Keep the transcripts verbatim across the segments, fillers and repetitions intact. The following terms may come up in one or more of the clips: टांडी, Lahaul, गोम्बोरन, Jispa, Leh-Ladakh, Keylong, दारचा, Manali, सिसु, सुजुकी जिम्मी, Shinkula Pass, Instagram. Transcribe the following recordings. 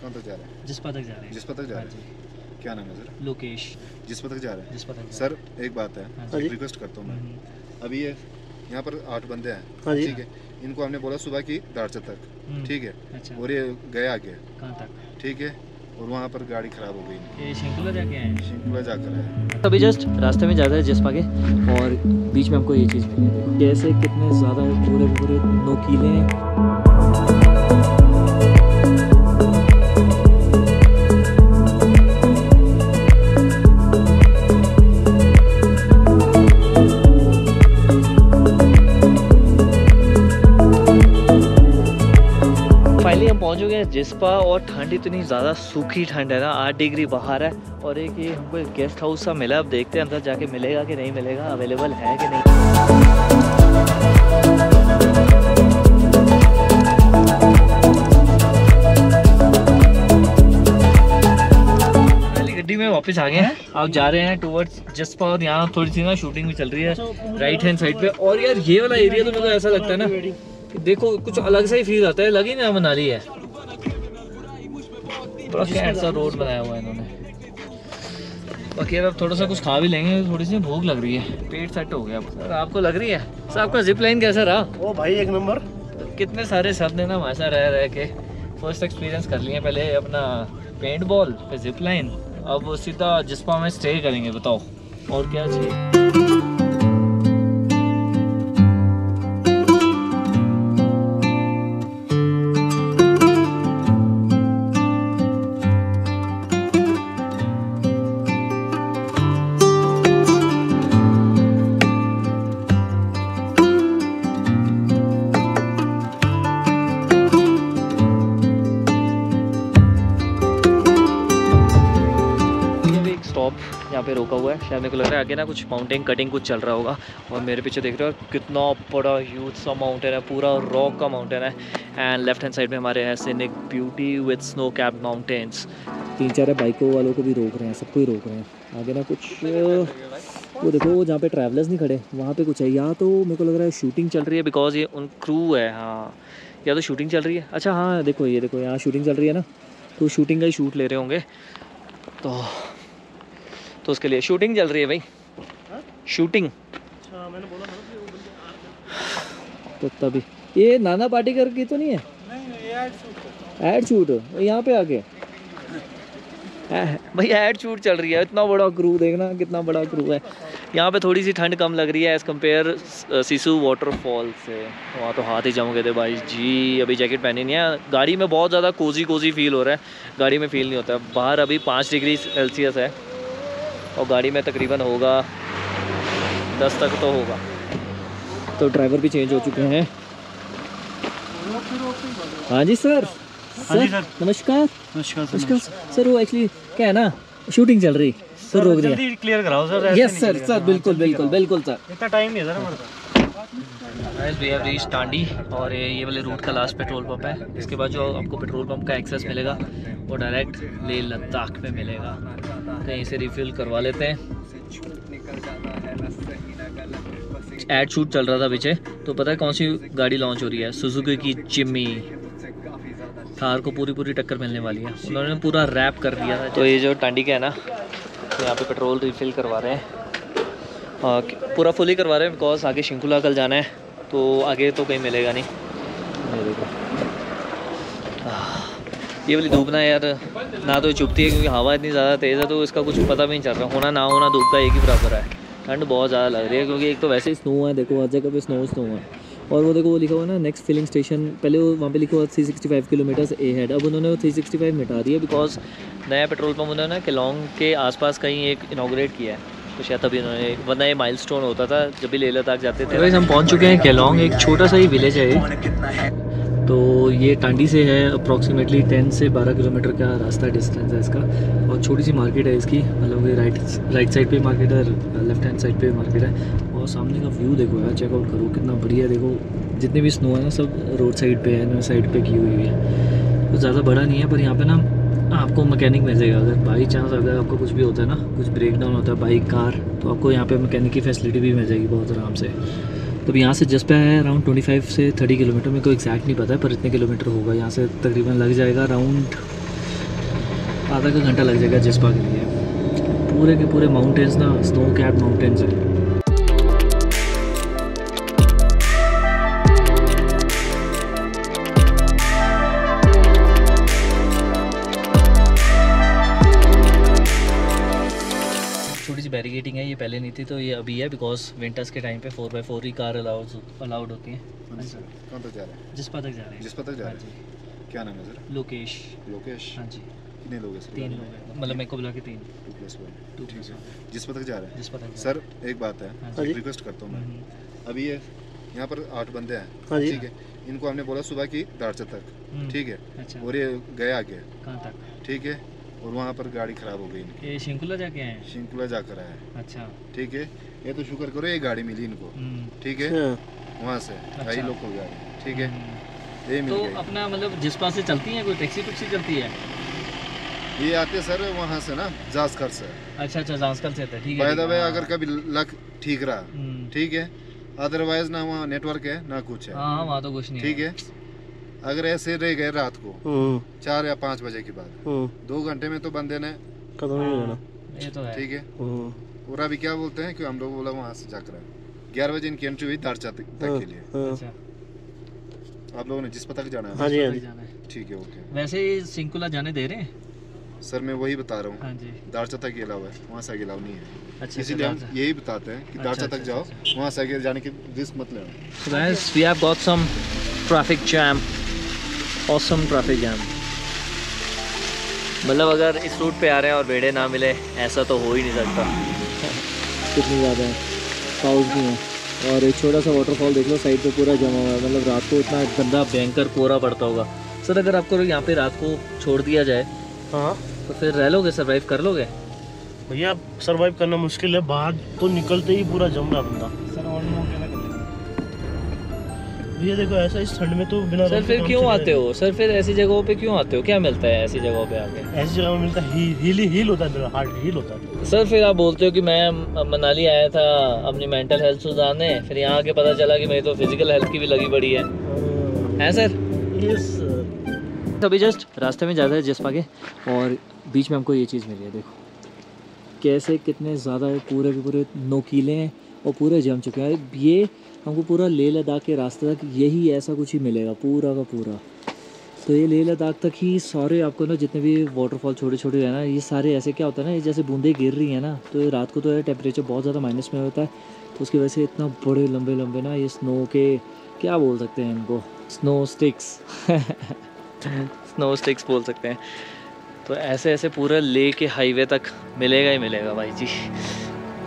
कहाँ तक जा रहे हैं? जिस्पा तक जा रहे हैं। जिस्पा तक जा रहे हैं। क्या नाम है सर? लोकेश। जिस्पा तक जा रहे हैं। जिस्पा तक। सर एक बात है, रिक्वेस्ट करता हूँ मैं, अभी ये यहाँ पर आठ बंदे हैं, ठीक है, इनको हमने बोला सुबह की दारचा तक, ठीक है, और ये गया आगे कहाँ तक, ठीक है, और वहाँ पर गाड़ी खराब हो गई। ये शिंकुला जाके आए हैं। शिंकुला जाकर आए। अभी जस्ट रास्ते में जाता है जिस्पा के, और बीच में हमको ये चीज़ मिली, कैसे कितने ज़्यादा पूरे पूरे नोकीले हैं। पहुंच चुके हैं जिस्पा, और ठंड इतनी ज़्यादा सूखी ठंड है ना, आठ डिग्री बाहर है, और एक ये हमको गेस्ट हाउस सा मिला। अब देखते हैं अंदर जाके मिलेगा कि नहीं मिलेगा, अवेलेबल है कि नहीं। गड्डी में वापस आ गए हैं, आप जा रहे हैं टुवर्ड्स जिस्पा, और यहाँ थोड़ी सी ना शूटिंग भी चल रही है राइट हैंड साइड पे। और यार ये वाला एरिया तो मेरे को ऐसा लगता है ना, देखो कुछ अलग सा ही फील आता है, लग ही ना मनाली है। बड़ा कैसा रोड बनाया हुआ है इन्होंने। बाकी अब थोड़ा सा कुछ खा भी लेंगे, थोड़ी सी भूख लग रही है, पेट सेट हो गया। सर आपको लग रही है? सर आपका जिप लाइन कैसा रहा? ओ भाई एक नंबर। कितने सारे शब्द है ना हमारे साथ रह रह के फर्स्ट एक्सपीरियंस कर लिए, पहले अपना पेंट बॉल, फिर जिप लाइन, अब सीधा जिस्पा में स्टे करेंगे। बताओ और क्या चाहिए। रोका हुआ है शायद, मेरे को लग रहा है आगे ना कुछ माउंटेन कटिंग कुछ चल रहा होगा। और मेरे पीछे देख रहे हो कितना बड़ा ह्यूज सा माउंटेन है, पूरा रॉक का माउंटेन है। एंड लेफ्ट हैंड साइड में हमारे हैं scenic beauty with snow cap mountains. तीन चार बाइकों वालों को भी रोक रहे हैं, सबको ही रोक रहे हैं। आगे ना कुछ वो देखो, वो जहाँ पे ट्रैवलर्स नहीं खड़े वहाँ पे कुछ है। यहाँ तो मेरे को लग रहा है शूटिंग चल रही है, बिकॉज ये उन क्रू है। हाँ या तो शूटिंग चल रही है। अच्छा हाँ देखो, ये देखो यहाँ शूटिंग चल रही है ना, तो शूटिंग का ही शूट ले रहे होंगे, तो तो उसके लिए शूटिंग चल रही है भाई। हा? शूटिंग मैंने बोला था तो तभी। ये नाना पार्टी करके तो नहीं है? नहीं, ऐड शूट यहाँ पे आके भाई ऐड शूट चल रही है। इतना बड़ा क्रू देखना, कितना बड़ा क्रू है। यहाँ पे थोड़ी सी ठंड कम लग रही है एज़ कम्पेयर सिसु वाटरफॉल से, वहाँ तो हाथ ही जम गए थे भाई जी। अभी जैकेट पहनी नहीं है। गाड़ी में बहुत ज़्यादा कोजी कोजी फील हो रहा है, गाड़ी में फील नहीं होता। बाहर अभी पाँच डिग्री सेल्सियस है, और गाड़ी में तकरीबन होगा दस तक तो होगा। तो ड्राइवर भी चेंज हो चुके हैं। हाँ जी सर। हाँ जी सर, नमस्कार। नमस्कार सर, नमस्कार सर। वो एक्चुअली क्या है ना, शूटिंग चल रही सर, रोक दिया। क्लियर कराओ सर। यस सर सर, बिल्कुल बिल्कुल बिल्कुल सर, इतना टाइम नहीं है सर हमारे पास। Guys we have reached टांडी, और ये वाले रूट का लास्ट पेट्रोल पंप है। इसके बाद जो आपको पेट्रोल पंप का एक्सेस मिलेगा वो डायरेक्ट लेह लद्दाख में मिलेगा। कहीं से रिफ़िल करवा लेते हैं। एड शूट चल रहा था पीछे, तो पता है कौन सी गाड़ी लॉन्च हो रही है? सुजुकी की जिम्मी। थार को पूरी पूरी टक्कर मिलने वाली है, उन्होंने पूरा रैप कर दिया था। तो ये जो टांडी का है ना, तो यहाँ पे पेट्रोल रिफ़िल करवा रहे हैं, पूरा फुल ही करवा रहे हैं, बिकॉज आगे शिंकुला कल जाना है, तो आगे तो कहीं मिलेगा नहीं। ये वाली धूप ना यार, ना तो चुभती है क्योंकि हवा इतनी ज़्यादा तेज़ है, तो इसका कुछ पता भी नहीं चल रहा। होना ना होना धूप का एक ही बराबर है। ठंड बहुत ज़्यादा लग रही है, क्योंकि एक तो वैसे ही स्नो है, देखो हर जगह पे स्नो स्नो है। और वो देखो वो लिखा हुआ है ना नेक्स्ट फिलिंग स्टेशन, पहले वो वहाँ पे लिखा हुआ three sixty five kilometers ahead, अब उन्होंने वो थ्री सिक्सटी फाइव मिटा दिया, बिकॉज नया पेट्रोल पम्प उन्होंने ना केलोंग के आसपास कहीं एक इनॉग्रेट किया है, तो शायद तभी उन्होंने, वरना ये माइलस्टोन होता था जब भी लेह लद्दाख जाते थे। वैसे हम पहुंच चुके हैं केलोंग, एक छोटा सा ही विलेज है। तो ये टांडी से है अप्रॉक्सीमेटली टेन से बारह किलोमीटर का रास्ता डिस्टेंस है इसका, और छोटी सी मार्केट है इसकी, मतलब राइट राइट साइड पे मार्केट है, लेफ्ट हैंड साइड पे मार्केट है। और सामने का व्यू देखो यार, चेकआउट करो कितना बढ़िया। देखो जितने भी स्नो है ना, सब रोड साइड पर है, साइड पर की हुई है, तो ज़्यादा बड़ा नहीं है। पर यहाँ पर ना आपको मैकेनिक मिल जाएगा, अगर बाई चांस अगर आपको कुछ भी होता है ना, कुछ ब्रेकडाउन होता है बाइक कार, तो आपको यहाँ पे मैकेनिक की फैसिलिटी भी मिल जाएगी बहुत आराम से। तो यहाँ से जिस पे है अराउंड पच्चीस से तीस किलोमीटर, मेरे को एग्जैक्ट नहीं पता है पर इतने किलोमीटर होगा। यहाँ से तकरीबन लग जाएगा अराउंड आधा का घंटा लग जाएगा जिस्पा के लिए। पूरे के पूरे माउंटेन्स ना स्नो कैप माउंटेन्स हैं। छोटी सी बैरिकेडिंग है, ये पहले नहीं थी तो ये अभी है, बिकॉज विंटर्स के टाइम पे फोर बाई फोर ही कार अलाउड अलाउड होती है। कहाँ तक जा रहे हैं? जिस्पा तक जा रहे हैं। जिस्पा तक जा रहे हैं। क्या नाम है सर? लोकेश। लोकेश, हाँ जी। कितने लोग हैं सर? तीन लोग हैं, मतलब मेरे को बुला के तीन। Two plus one, two plus one. Jispa तक जा रहे हैं। जिस्पा तक सर एक बात है, एक रिक्वेस्ट करता हूँ मैं। अभी ये यहाँ पर आठ बंदे हैं, ठीक है। इनको हमने बोला सुबह की दारचा तक, ठीक है, और ये गए आगे कहाँ तक, ठीक है, और वहाँ पर गाड़ी खराब हो गई इनकी। ये शिंकुला जाके आए? शिंकुला जाकर आए। अच्छा, ठीक है। ये तो शुक्र करो ये गाड़ी मिली इनको, ठीक है, वहाँ से ढाई लोग हो गए, ठीक है, ये मिल गई। तो अपना मतलब जिस्पा से चलती है कोई टैक्सी टुक्सी चलती है? ये आते सर वहाँ से ना जास्कर से। अच्छा अच्छा, जास्कर से आते, ठीक है। बाय द वे अगर कभी लक ठीक रहा, ठीक है, अदरवाइज ना वहाँ नेटवर्क है ना कुछ है। हाँ, वहाँ तो कुछ नहीं, ठीक है। अगर ऐसे रह गए रात को चार या पाँच बजे के बाद, दो घंटे में तो बंदे ने खत्म हो जाना, ये तो है, ठीक है। और अभी क्या बोलते हैं कि हम लोग बोला वहाँ से जाकर ग्यारह बजे इनकी एंट्री हुई दारचा तक के लिए। आप लोगों ने जिस्पा तक जाना है, ठीक है, ओके। वैसे शिंकुला जाने दे रहे हैं सर? मैं वही बता रहा हूँ, हाँ जी। दारचा तक अलाव है, वहाँ से आगे अलाव नहीं है। अच्छा, इसीलिए हम यही बताते हैं कि दारचा तक जाओ, वहाँ से आगे जाने की रिस्क मत लेना। Guys we have got some traffic jam, awesome traffic jam. मतलब अगर इस रूट पे आ रहे हैं और बेड़े ना मिले ऐसा तो हो ही नहीं सकता। कितनी ज़्यादा है, पाउस भी है, और एक छोटा सा वाटरफॉल देख लो साइड पर पूरा जमा हुआ है। मतलब रात को इतना गंदा भयंकर कोहरा पड़ता होगा सर। अगर आपको यहाँ पे रात को छोड़ दिया जाए, हाँ, तो फिर रह लोगे, सरवाइव कर लोगे? भैया सरवाइव करना मुश्किल है, बाहर तो निकलते ही पूरा जम रहा बंदा। भैया देखो ऐसा इस ठंड में तो बिना। सर फिर क्यों आते हो? सर फिर ऐसी जगहों पे क्यों आते हो? क्या मिलता है ऐसी जगहों पे आके? ऐसी जगह में मिलता ही, हील हील होता है मेरा हार्ट, हील होता है। सर फिर आप बोलते हो कि मैं मनाली आया था अपनी मेंटल हेल्थ सुधारने, फिर यहाँ आके पता चला कि मेरी तो फिजिकल हेल्थ की भी लगी पड़ी है, है सर? अभी जस्ट रास्ते में ज़्यादा है जिस्पा के, और बीच में हमको ये चीज़ मिली है। देखो कैसे कितने ज़्यादा पूरे के पूरे नोकीले हैं और पूरे जम चुके हैं। ये हमको पूरा लेह लद्दाख के रास्ते तक यही ऐसा कुछ ही मिलेगा, पूरा का पूरा। तो ये लेह लद्दाख तक ही सारे आपको ना जितने भी वाटरफॉल छोटे छोटे हैं ना, ये सारे ऐसे क्या होता है ना, ये जैसे बूंदें गिर रही हैं ना, तो ये रात को तो ये टेम्परेचर बहुत ज़्यादा माइनस में होता है, तो उसकी वजह से इतना बड़े लंबे लंबे ना ये स्नो के, क्या बोल सकते हैं इनको, स्नो स्टिक्स स्नो स्टिक्स बोल सकते हैं। तो ऐसे ऐसे पूरा ले के हाईवे तक मिलेगा ही मिलेगा भाई जी।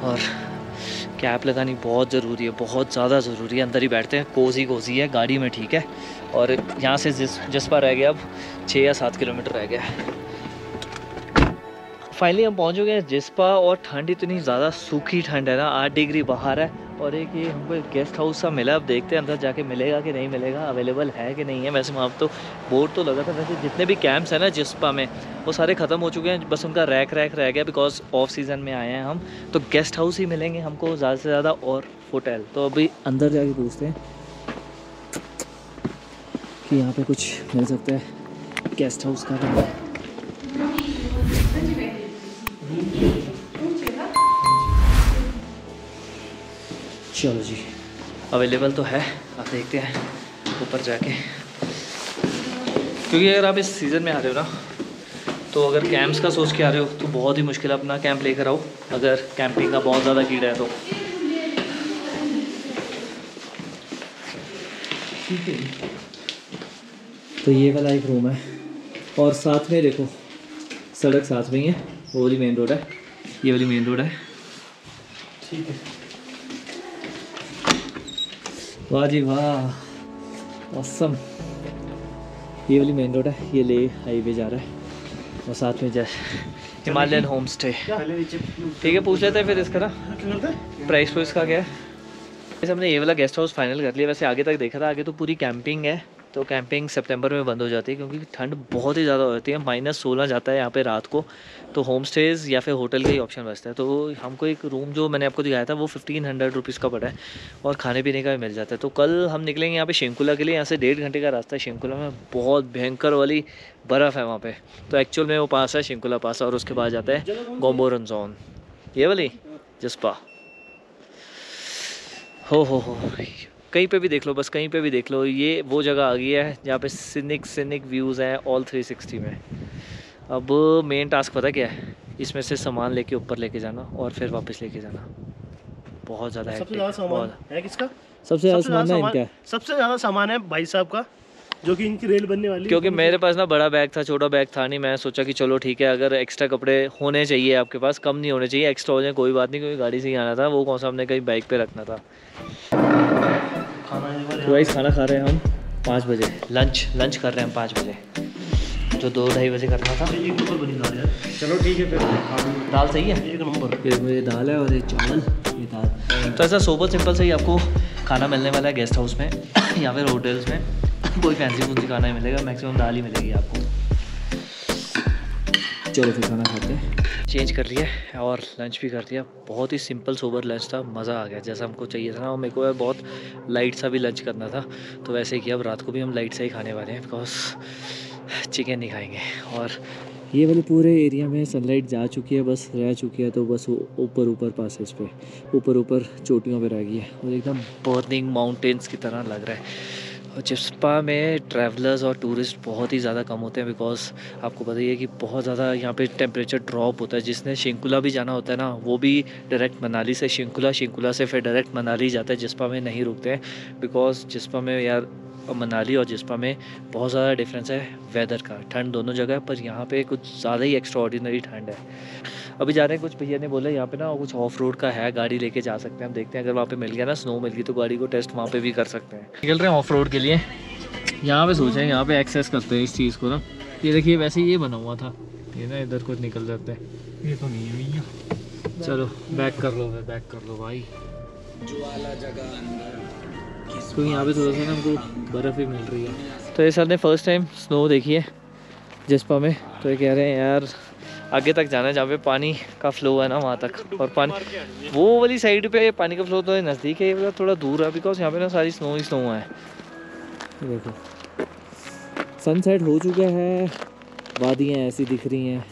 और कैप लगानी बहुत ज़रूरी है, बहुत ज़्यादा ज़रूरी है। अंदर ही बैठते हैं, कोजी कोजी है गाड़ी में, ठीक है। और यहाँ से जिस जिस्पा रह गया अब छः या सात किलोमीटर रह गया। फाइनली हम पहुँच गए जिस्पा, और ठंड इतनी ज़्यादा सूखी ठंड है ना, आठ डिग्री बाहर है। और एक ये हमको एक गेस्ट हाउस सा मिला, अब देखते हैं अंदर जाके मिलेगा कि नहीं मिलेगा, अवेलेबल है कि नहीं है। वैसे वहाँ तो बोर्ड तो लगा था, वैसे जितने भी कैंप्स हैं ना जिस्पा में वो सारे ख़त्म हो चुके हैं, बस उनका रैक रैक रह गया, बिकॉज ऑफ सीज़न में आए हैं हम, तो गेस्ट हाउस ही मिलेंगे हमको ज़्यादा से ज़्यादा, और होटल। तो अभी अंदर जाके पूछते हैं कि यहाँ पर कुछ मिल सकता है गेस्ट हाउस का। चलो जी, अवेलेबल तो है, आप देखते हैं ऊपर जाके। क्योंकि अगर आप इस सीज़न में आ रहे हो ना, तो अगर कैंप्स का सोच के आ रहे हो तो बहुत ही मुश्किल है, अपना कैंप लेकर आओ अगर कैंपिंग का बहुत ज़्यादा कीड़ा है तो। ठीक है, तो ये वाला एक रूम है, और साथ में देखो सड़क साथ में ही है, वो वाली मेन रोड है, ये वाली मेन रोड है, ठीक है। वाह जी वाह, ऑसम। ये वाली मेन रोड है, ये ले हाईवे जा रहा है, और साथ में जय हिमालयन होम स्टे, ठीक है। पूछ लेते हैं फिर इसका ना प्राइस वाइस का क्या है। हमने ये वाला गेस्ट हाउस फाइनल कर लिया। वैसे आगे तक देखा था, आगे तो पूरी कैंपिंग है, तो कैंपिंग सितंबर में बंद हो जाती है क्योंकि ठंड बहुत ही ज़्यादा होती है, माइनस सोलह जाता है यहाँ पे रात को। तो होम स्टेज़ या फिर होटल का ही ऑप्शन बचता है। तो हमको एक रूम जो मैंने आपको दिखाया था वो फिफ्टीन हंड्रेड रुपीज़ का पड़ा है और खाने पीने का भी मिल जाता है। तो कल हम निकलेंगे यहाँ पे शिंकुला के लिए, यहाँ से डेढ़ घंटे का रास्ता है। शिंकुला में बहुत भयंकर वाली बर्फ़ है वहाँ पर, तो एक्चुअल में वो पास है शिंकुला पास और उसके बाद जाता है गोम्बोरन जोन, ये वाली जिस्पा। हो हो हो कहीं पे भी देख लो, बस कहीं पे भी देख लो, ये वो जगह आ गई है जहाँ पे सिनिक सिनिक व्यूज़ हैं ऑल थ्री सिक्सटी में। अब मेन टास्क पता क्या है, इसमें से सामान लेके ऊपर लेके जाना और फिर वापस लेके जाना। बहुत ज़्यादा है, सबसे ज़्यादा सामान है किसका, सबसे ज़्यादा सामान है इनका, सबसे ज़्यादा सामान है भाई साहब का जो कि इनकी रेल बनने वाली। क्योंकि मेरे पास ना बड़ा बैग था, छोटा बैग था नहीं। मैं सोचा कि चलो ठीक है, अगर एक्स्ट्रा कपड़े होने चाहिए आपके पास, कम नहीं होने चाहिए, एक्स्ट्रा हो जाए कोई बात नहीं, क्योंकि गाड़ी से ही आना था, वो कौन सा हमने कहीं बाइक पे रखना था। तो भाई खाना खा रहे हैं हम पाँच बजे, लंच लंच कर रहे हैं हम पाँच बजे, जो दो ढाई बजे करना था। चलो ठीक है, फिर दाल सही है, एक नंबर दाल है और एक चावल। तो ऐसा सोबर सिंपल से ही आपको खाना मिलने वाला है गेस्ट हाउस में या फिर होटल्स में, कोई फैंसी फूंसी खाना ही मिलेगा, मैक्सिमम दाल ही मिलेगी आपको। चलो फिर खाना खाते हैं। चेंज कर लिया और लंच भी कर दिया, बहुत ही सिंपल सोबर लंच था, मज़ा आ गया जैसा हमको चाहिए था ना। और मेरे को बहुत लाइट सा भी लंच करना था तो वैसे ही किया। अब रात को भी हम लाइट सा ही खाने वाले हैं बिकॉज चिकन नहीं खाएंगे। और ये वाले पूरे एरिया में सनलाइट जा चुकी है, बस रह चुकी है, तो बस ऊपर ऊपर पासेस पे, ऊपर ऊपर चोटियों पर रह गई है और एकदम बर्निंग माउंटेन्स की तरह लग रहा है। और जिस्पा में ट्रैवलर्स और टूरिस्ट बहुत ही ज़्यादा कम होते हैं बिकॉज़ आपको पता ही है कि बहुत ज़्यादा यहाँ पे टेम्परेचर ड्रॉप होता है। जिसने शिंकुला भी जाना होता है ना, वो भी डायरेक्ट मनाली से शिंकुला, शिंकुला से फिर डायरेक्ट मनाली जाता है। जिस्पा में नहीं रुकते हैं बिकॉज़ जिस्पा में यार मनाली और जिस्पा में बहुत ज़्यादा डिफरेंस है वेदर का। ठंड दोनों जगह है पर यहाँ पर कुछ ज़्यादा ही एक्स्ट्राऑर्डिनरी ठंड है। अभी जा रहे हैं, कुछ भैया ने बोला यहाँ पे ना कुछ ऑफ रोड का है, गाड़ी लेके जा सकते हैं। हम देखते हैं अगर वहाँ पे मिल गया ना, स्नो मिल गई तो गाड़ी को टेस्ट वहाँ पे भी कर सकते हैं। निकल रहे हैं ऑफ रोड के लिए। यहाँ पे सोचें, यहाँ पे एक्सेस करते हैं इस चीज़ को ना। ये देखिए वैसे ये बना हुआ था, ये ना इधर कुछ निकल जाते हैं, ये तो नहीं है भैया। चलो बैक कर लो, बैक कर लो भाई। तो यहाँ पे थोड़ा सा ना हमको बर्फ़ ही मिल रही है। तो ये सर ने फर्स्ट टाइम स्नो देखी है जिस्पा में, तो ये कह रहे हैं यार आगे तक जाना है जहाँ पे पानी का फ्लो है ना, वहाँ तक। और पानी वो वाली साइड पे पानी का फ्लो तो नज़दीक है, थोड़ा दूर है बिकॉज यहाँ पे ना सारी स्नो ही स्नो है। देखो सनसेट हो चुका है, वादियाँ ऐसी दिख रही हैं,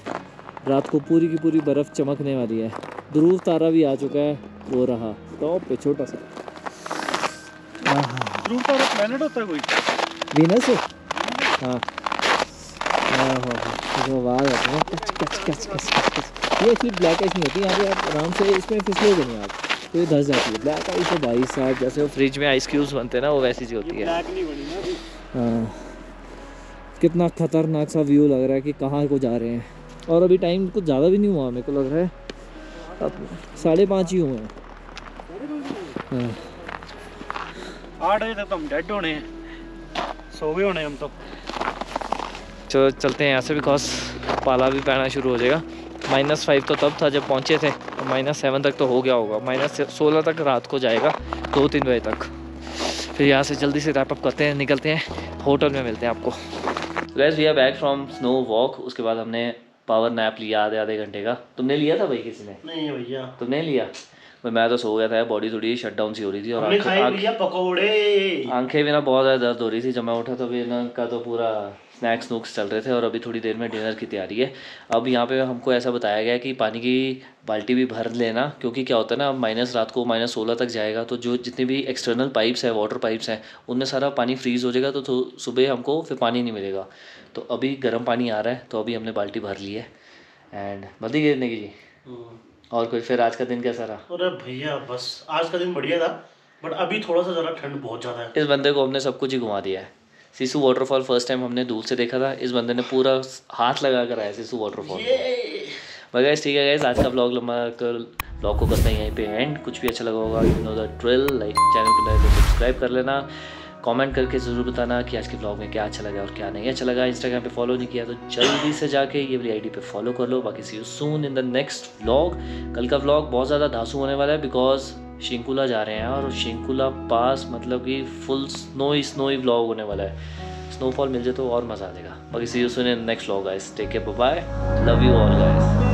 रात को पूरी की पूरी बर्फ़ चमकने वाली है। ध्रुव तारा भी आ चुका है, वो रहा टॉप पे छोटा सा। ध्रुव तारा प्लैनेट होता है कोई, वीनस। हाँ जो आवाज़ आती है ना कच कच कच कच कच, ये एक्चुअली ब्लैक आइस नहीं होती, यहाँ पे आप आराम से इसमें फिसलोगे नहीं आप, तो ये धस जाती है। ब्लैक आइस तो भाई साहब जैसे वो फ्रिज में आइस क्यूब्स बनते हैं ना, वो वैसी ही होती है। हाँ कितना खतरनाक सा व्यू लग रहा है कि कहाँ को जा रहे हैं। और अभी टाइम कुछ ज़्यादा भी नहीं हुआ, मेरे को लग रहा है अब साढ़े पाँच ही हुए हैं, आठ बजे तक हम डेड होने हैं, सो गए होने हम तो। चलो चलते हैं यहाँ से बिकॉज पाला भी पहना शुरू हो जाएगा। माइनस फाइव तो तब था जब पहुँचे थे, तो माइनस सेवन तक तो हो गया होगा, माइनस सोलह तक रात को जाएगा, दो तीन बजे तक। फिर यहाँ से जल्दी से रैपअप करते हैं, निकलते हैं, होटल में मिलते हैं आपको। गैस भैया बैक फ्रॉम स्नो वॉक, उसके बाद हमने पावर नैप लिया आधे आधे घंटे का। तुमने लिया था भाई? किसी ने नहीं भैया। तुमने लिया? मैं तो सो गया था, बॉडी थोड़ी शट डाउन सी हो रही थी और आंखें भी ना बहुत ज़्यादा दर्द हो रही थी। जब मैं उठा तो भी इनका तो पूरा स्नैक्स स्नूक्स चल रहे थे और अभी थोड़ी देर में डिनर की तैयारी है। अब यहाँ पे हमको ऐसा बताया गया है कि पानी की बाल्टी भी भर लेना, क्योंकि क्या होता है ना माइनस रात को माइनस सोलह तक जाएगा तो जो जितनी भी एक्सटर्नल पाइप्स है, वाटर पाइप्स हैं, उनमें सारा पानी फ्रीज़ हो जाएगा, तो सुबह हमको फिर पानी नहीं मिलेगा। तो अभी गर्म पानी आ रहा है तो अभी हमने बाल्टी भर ली है। एंड बल्दी गिरने की जी। और कोई फिर आज का दिन कैसा रहा? अरे भैया बस आज का दिन बढ़िया था, बट अभी थोड़ा सा ज़रा ठंड बहुत ज़्यादा है। इस बंदे को हमने सब कुछ ही घुमा दिया है। सिसु वाटरफॉल फर्स्ट टाइम हमने दूर से देखा था, इस बंदे ने पूरा हाथ लगा कर आया सिसु वाटरफॉल। मगर ठीक है गाइस, आज का ब्लॉग लंबा कर ब्लॉग को करते हैं यहीं पे एंड। कुछ भी अच्छा लगा होगा you know the drill, like channel को लाइक सब्सक्राइब कर लेना, कमेंट करके ज़रूर बताना कि आज के ब्लॉग में क्या अच्छा लगा और क्या नहीं अच्छा लगा। इंस्टाग्राम पे फॉलो नहीं किया तो जल्दी से जाके ये वाली आईडी पे फॉलो कर लो। बाकी see you soon in the next vlog. कल का व्लॉग बहुत ज़्यादा धांसू होने वाला है बिकॉज शिंकुला जा रहे हैं और शिंकुला पास मतलब कि फुल स्नो ही स्नो ही व्लॉग होने वाला है। स्नोफॉल मिल जाए तो और मज़ा आ जाएगा। बाकी see you soon in next vlog guys, take care, bye bye, love you all guys.